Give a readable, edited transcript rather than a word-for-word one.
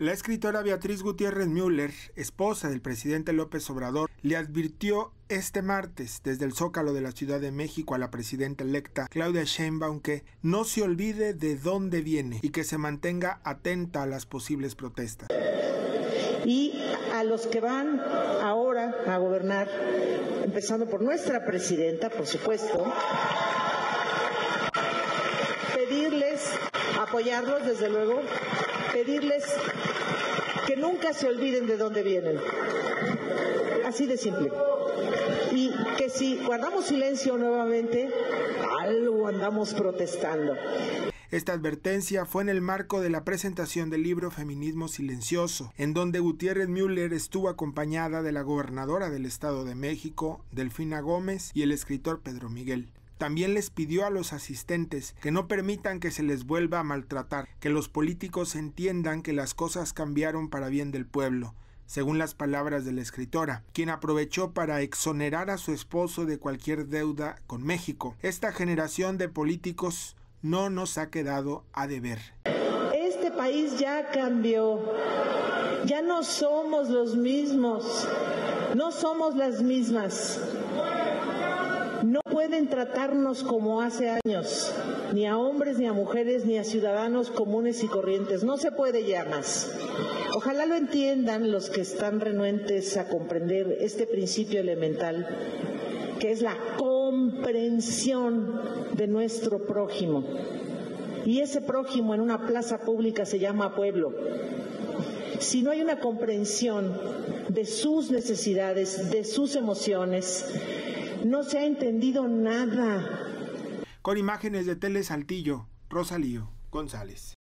La escritora Beatriz Gutiérrez Müller, esposa del presidente López Obrador, le advirtió este martes desde el Zócalo de la Ciudad de México a la presidenta electa Claudia Sheinbaum que no se olvide de dónde viene y que se mantenga atenta a las posibles protestas. Y a los que van ahora a gobernar, empezando por nuestra presidenta, por supuesto, pedirles, apoyarlos desde luego, pedirles que nunca se olviden de dónde vienen, así de simple, y que si guardamos silencio nuevamente, algo andamos protestando. Esta advertencia fue en el marco de la presentación del libro Feminismo Silencioso, en donde Gutiérrez Müller estuvo acompañada de la gobernadora del Estado de México, Delfina Gómez, y el escritor Pedro Miguel. También les pidió a los asistentes que no permitan que se les vuelva a maltratar, que los políticos entiendan que las cosas cambiaron para bien del pueblo, según las palabras de la escritora, quien aprovechó para exonerar a su esposo de cualquier deuda con México. Esta generación de políticos no nos ha quedado a deber. Este país ya cambió, ya no somos los mismos, no somos las mismas. No pueden tratarnos como hace años, ni a hombres, ni a mujeres, ni a ciudadanos comunes y corrientes. No se puede ya más. Ojalá lo entiendan los que están renuentes a comprender este principio elemental, que es la comprensión de nuestro prójimo. Y ese prójimo en una plaza pública se llama pueblo. Si no hay una comprensión de sus necesidades, de sus emociones, no se ha entendido nada. Con imágenes de Tele Saltillo, Rosalío González.